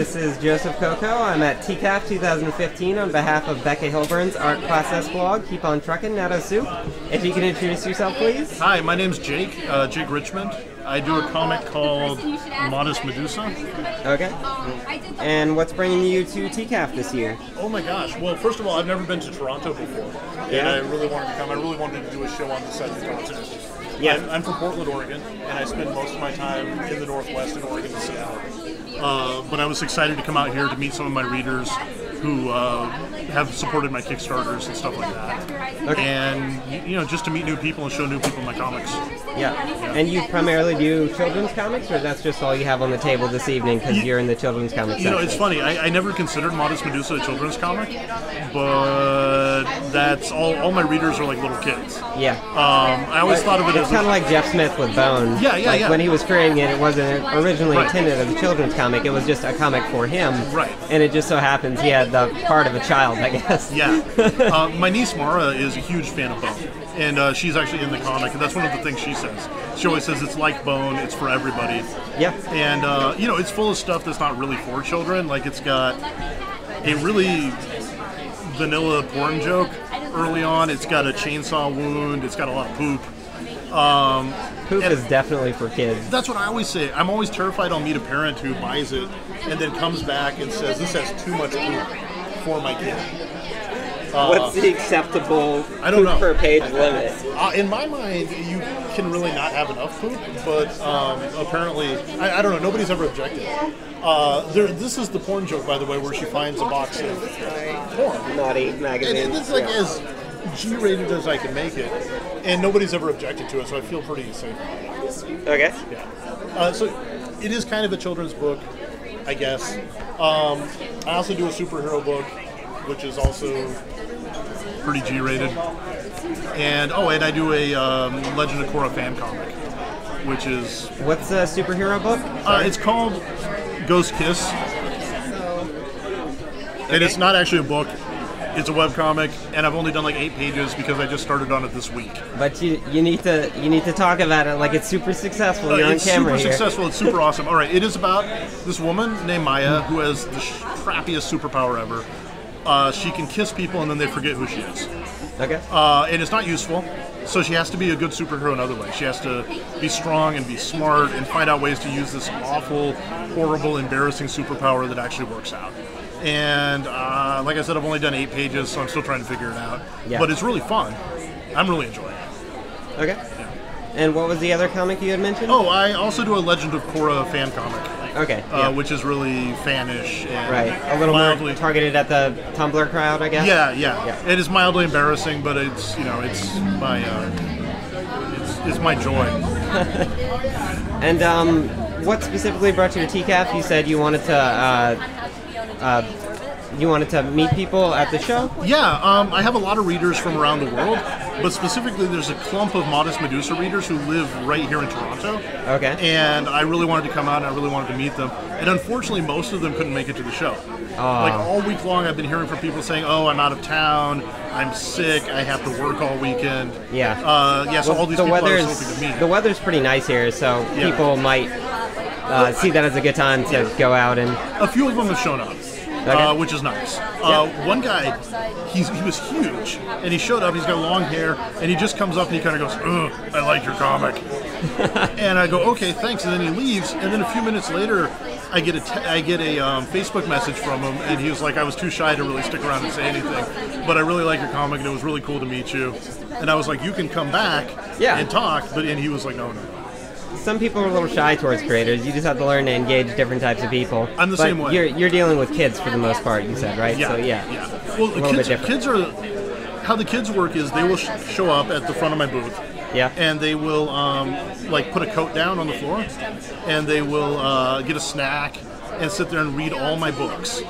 This is Joseph Coco. I'm at TCAF 2015 on behalf of Becca Hilburn's Art Class S blog, Keep on Truckin' Natto Soup. If you can introduce yourself, please. Hi, my name's Jake, Jake Richmond. I do a comic called Modest Medusa. Okay. And what's bringing you to TCAF this year? Oh my gosh. Well, first of all, I've never been to Toronto before. Yeah. And I really wanted to come. I really wanted to do a show on the side of Toronto. Yeah, I'm from Portland, Oregon, and I spend most of my time in the Northwest in Oregon and Seattle. But I was excited to come out here to meet some of my readers who have supported my Kickstarters and stuff like that. Okay. And, you know, just to meet new people and show new people my comics. Yeah. And you primarily do children's comics, or that's just all you have on the table this evening because you're in the children's comics section? You know, it's funny. I never considered Modest Medusa a children's comic, but that's all my readers are like little kids. Yeah. I always thought of it as... It's kind of like Jeff Smith with Bone. Yeah, yeah, like, yeah. When he was creating it, it wasn't originally intended as a children's comic. It was just a comic for him. Right. And it just so happens he had the part of a child, I guess. Yeah. My niece Mara is a huge fan of Bone. And she's actually in the comic, and that's one of the things she says. She always says it's like Bone, it's for everybody. Yeah. And, you know, it's full of stuff that's not really for children. Like, it's got a really vanilla porn joke early on. It's got a chainsaw wound. It's got a lot of poop. Poop is definitely for kids. That's what I always say. I'm always terrified I'll meet a parent who buys it and then comes back and says, this has too much poop for my kid. What's the acceptable poop per page limit? In my mind, you can really not have enough poop, but apparently, I don't know, nobody's ever objected. This is the porn joke, by the way, where she finds a box of porn. Naughty magazine. And it's like as G-rated as I can make it, and nobody's ever objected to it, so I feel pretty safe. Okay. Yeah. So it is kind of a children's book, I guess. I also do a superhero book, which is also pretty G-rated. And I do a Legend of Korra fan comic, which is... What's a superhero book? It's called Ghost Kiss. Okay. And it's not actually a book. It's a webcomic, and I've only done like 8 pages because I just started on it this week. But you need to talk about it like it's super successful. You're on camera here. It's super successful. It's super awesome. All right, it is about this woman named Maya who has the crappiest superpower ever. She can kiss people and then they forget who she is. Okay. And it's not useful, so she has to be a good superhero in other ways. She has to be strong and be smart and find out ways to use this awful, horrible, embarrassing superpower that actually works out. And like I said, I've only done 8 pages, so I'm still trying to figure it out. Yeah. But it's really fun. I'm really enjoying it. Okay. Yeah. And what was the other comic you had mentioned? Oh, I also do a Legend of Korra fan comic. Okay. Yeah. Which is really fanish and right. A little mildly more targeted at the Tumblr crowd, I guess. Yeah, yeah, yeah. It is mildly embarrassing, but it's it's my joy. And what specifically brought you to TCAF? You said you wanted to meet people at the show? Yeah, I have a lot of readers from around the world, but specifically there's a clump of Modest Medusa readers who live right here in Toronto. Okay. And I really wanted to come out and I really wanted to meet them. And unfortunately, most of them couldn't make it to the show. Like all week long, I've been hearing from people saying, oh, I'm out of town, I'm sick, I have to work all weekend. Yeah. Yeah, so well, all these people I was hoping to meet. The weather's pretty nice here, so yeah. People might see that as a good time to go out and... A few of them have shown up. Okay. Which is nice. One guy, he was huge, and he showed up, he's got long hair, and he just comes up and he kind of goes, ugh, I like your comic. And I go, okay, thanks, and then he leaves, and then a few minutes later, I get a Facebook message from him, and he was like, I was too shy to really stick around and say anything, but I really like your comic, and it was really cool to meet you. And I was like, you can come back and talk, and he was like, no, no. Some people are a little shy towards creators. You just have to learn to engage different types of people. I'm the same way. You're dealing with kids for the most part, you said, right? Yeah. So, yeah. Well, how the kids work is they will show up at the front of my booth. Yeah. And they will like put a coat down on the floor, and they will get a snack and sit there and read all my books.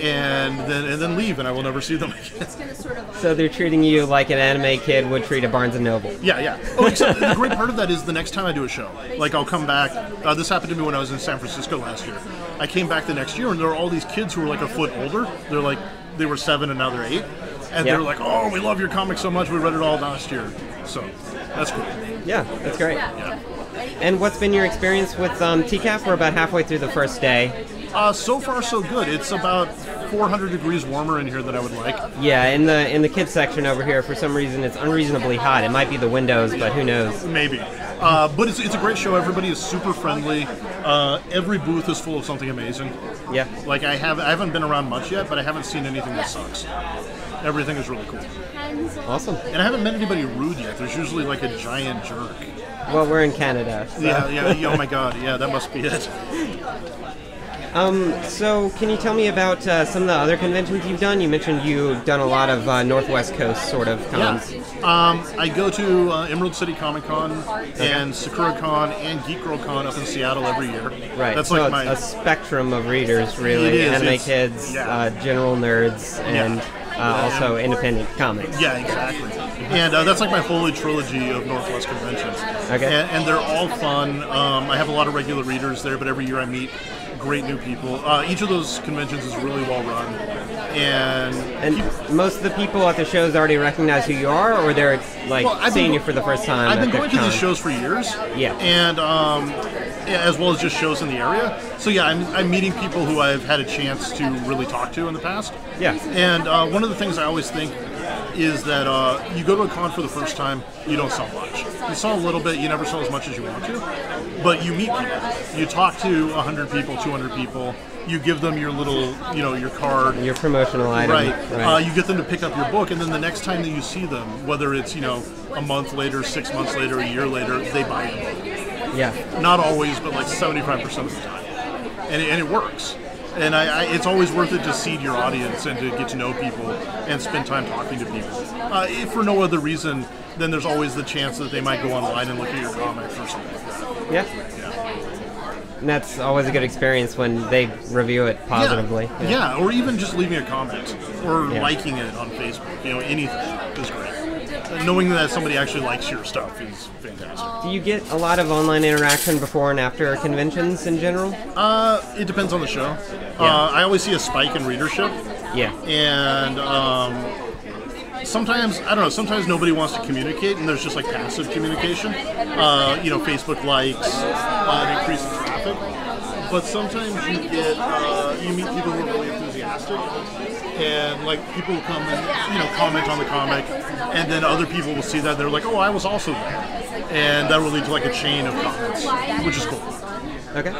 And then leave, and I will never see them again. So they're treating you like an anime kid would treat a Barnes & Noble. Yeah, yeah. Oh, except the great part of that is the next time I do a show, like I'll come back. This happened to me when I was in San Francisco last year. I came back the next year, and there were all these kids who were like a foot older. They're like, they were 7 and now they're 8. And they're like, oh, we love your comic so much. We read it all last year. So that's cool. Yeah, that's great. Yeah. And what's been your experience with TCAF? We're about halfway through the first day. So far, so good. It's about 400 degrees warmer in here than I would like. Yeah, in the kids section over here, for some reason, it's unreasonably hot. It might be the windows, but who knows? Maybe. But it's a great show. Everybody is super friendly. Every booth is full of something amazing. Yeah. Like I haven't been around much yet, but I haven't seen anything that sucks. Everything is really cool. Awesome. And I haven't met anybody rude yet. There's usually like a giant jerk. Well, we're in Canada. So. Yeah. Oh my God. Yeah, that must be it. So can you tell me about some of the other conventions you've done? You mentioned you've done a lot of Northwest Coast sort of cons. Yeah. I go to Emerald City Comic Con and Sakura Con and Geek Girl Con up in Seattle every year. Right. That's so like a spectrum of readers, really. It is. Anime kids, general nerds, and... Yeah. Also independent comics. Yeah, exactly. And that's like my holy trilogy of Northwest conventions. Okay. And they're all fun. I have a lot of regular readers there, but every year I meet great new people. Each of those conventions is really well run. And most of the people at the shows already recognize who you are, or they're like seeing you for the first time. I've been going to these shows for years. Yeah. And as well as just shows in the area. So yeah, I'm meeting people who I've had a chance to really talk to in the past. Yeah. And one of the things I always think is that you go to a con for the first time, you don't sell much. You sell a little bit, you never sell as much as you want to. But you meet people. You talk to 100 people, 200 people. You give them your little, your card. Your promotional item. Right. You get them to pick up your book, and then the next time that you see them, whether it's, a month later, 6 months later, a year later, they buy your book. Yeah. Not always, but like 75% of the time. And it works. And it's always worth it to seed your audience and to get to know people and spend time talking to people. If for no other reason, then there's always the chance that they might go online and look at your comics or something like that. Yeah. And that's always a good experience when they review it positively. Yeah. Or even just leaving a comment or liking it on Facebook. Anything is great. Knowing that somebody actually likes your stuff is fantastic. Do you get a lot of online interaction before and after conventions in general? It depends on the show. I always see a spike in readership. Yeah. And sometimes, I don't know, sometimes nobody wants to communicate and there's just like passive communication. Facebook likes, it increases traffic. But sometimes you get, you meet people who are really enthusiastic. And like people will come and comment on the comic, and then other people will see that they're like, oh, I was also there, and that will lead to like a chain of comments, which is cool. Okay.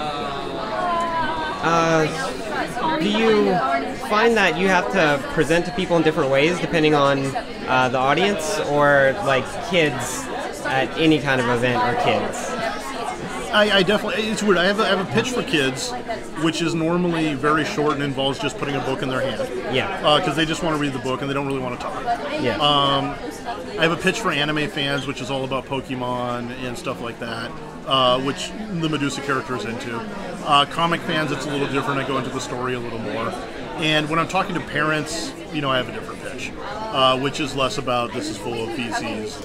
Do you find that you have to present to people in different ways depending on the audience, or like kids at any kind of event are kids? I definitely, it's weird, I have a pitch for kids, which is normally very short and involves just putting a book in their hand. Yeah. Because they just want to read the book and they don't really want to talk. Yeah. I have a pitch for anime fans, which is all about Pokemon and stuff like that, which the Medusa character is into. Comic fans, it's a little different. I go into the story a little more. And when I'm talking to parents, I have a different pitch, which is less about this is full of feces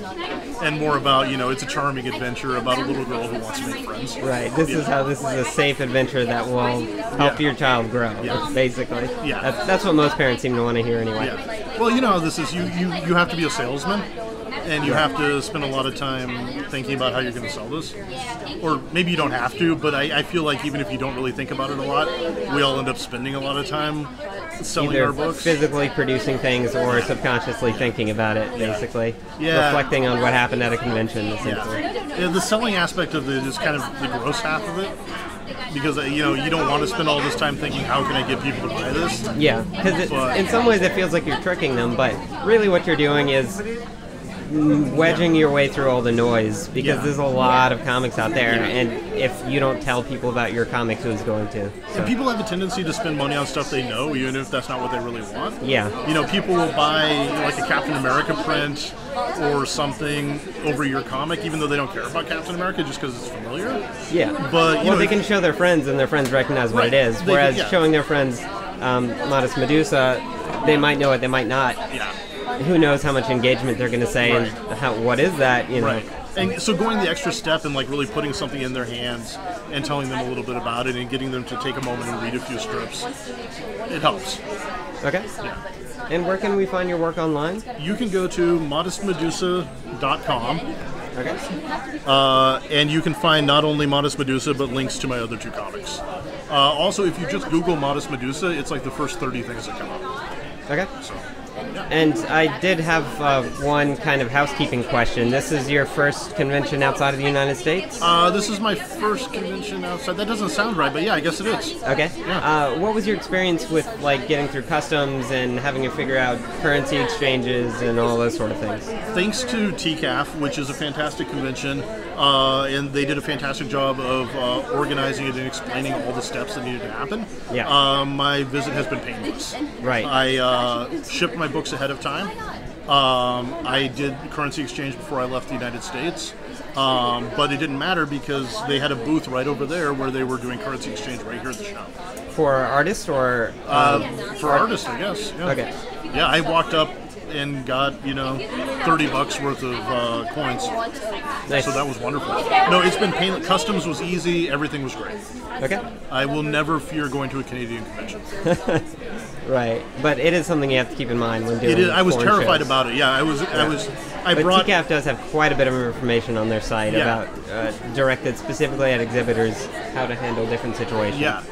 and more about, it's a charming adventure about a little girl who wants to make friends. Right. This is how this is a safe adventure that will help your child grow, basically. Yeah. That's what most parents seem to want to hear anyway. Yeah. Well, this is, you have to be a salesman. And you have to spend a lot of time thinking about how you're going to sell this. Or maybe you don't have to, but I feel like even if you don't really think about it a lot, we all end up spending a lot of time selling either our books. Physically producing things or subconsciously thinking about it, basically. Yeah. Reflecting on what happened at a convention, essentially. Yeah, the selling aspect of it is kind of the gross half of it. Because, you don't want to spend all this time thinking, how can I get people to buy this? Yeah, because in some ways it feels like you're tricking them, but really what you're doing is... wedging your way through all the noise, because there's a lot of comics out there, and if you don't tell people about your comics, who's going to? So. And people have a tendency to spend money on stuff they know, even if that's not what they really want. Yeah. People will buy like a Captain America print or something over your comic, even though they don't care about Captain America, just because it's familiar. Yeah. But they can show their friends, and their friends recognize what it is. Whereas showing their friends Modest Medusa, they might know it, they might not. Yeah. Who knows how much engagement they're going to say and what is that, Right. And so going the extra step and like really putting something in their hands and telling them a little bit about it and getting them to take a moment and read a few strips, it helps. Okay. Yeah. And where can we find your work online? You can go to modestmedusa.com. Okay. And you can find not only Modest Medusa, but links to my other two comics. Also, if you just Google Modest Medusa, it's like the first 30 things that come up. Okay. So, yeah. And I did have one kind of housekeeping question. This is your first convention outside of the United States? This is my first convention outside. That doesn't sound right, but yeah, I guess it is. Okay. Yeah. What was your experience with like getting through customs and having to figure out currency exchanges and all those sort of things? Thanks to TCAF, which is a fantastic convention, and they did a fantastic job of organizing it and explaining all the steps that needed to happen. Yeah. My visit has been painless. Right. I shipped my books ahead of time. I did currency exchange before I left the United States, but it didn't matter because they had a booth right over there where they were doing currency exchange right here at the shop. For artists or? For artists, I guess. Yeah. Okay. Yeah, I walked up and got, you know, 30 bucks worth of coins. Nice. So that was wonderful. No, it's been painless. Customs was easy. Everything was great. Okay. I will never fear going to a Canadian convention. Right, but it is something you have to keep in mind when doing. It is, I was terrified shows. About it. Yeah, I was. Yeah. I was. I but brought. TCAF does have quite a bit of information on their site yeah. about directed specifically at exhibitors how to handle different situations. Yeah,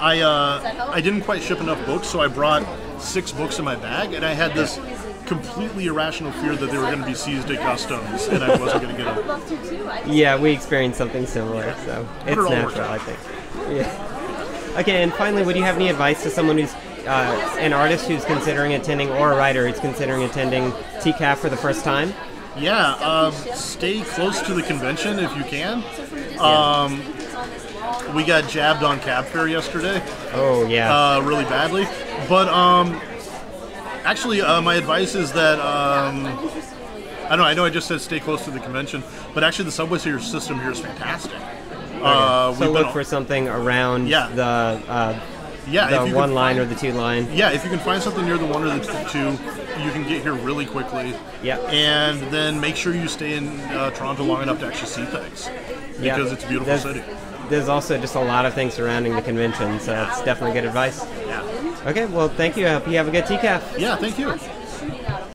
I didn't quite ship enough books, so I brought 6 books in my bag, and I had this completely irrational fear that they were going to be seized at customs, and I wasn't going to get them. Yeah, we experienced something similar, yeah. so it's natural, I think. Yeah. Okay, and finally, would you have any advice to someone who's an artist who's considering attending, or a writer who's considering attending TCAF for the first time? Yeah, stay close to the convention if you can. We got jabbed on cab fare yesterday. Oh, yeah. Really badly. But actually, my advice is that, I know I just said stay close to the convention, but actually the subway system here is fantastic. So look for something around yeah. the... Yeah, the one line or the 2 line. Yeah, if you can find something near the 1 or the 2, you can get here really quickly. Yeah. And then make sure you stay in Toronto long enough to actually see things. Because yeah. it's a beautiful city. There's also just a lot of things surrounding the convention, so that's definitely good advice. Yeah. Okay, well, thank you. I hope you have a good TCAF. Yeah, thank you.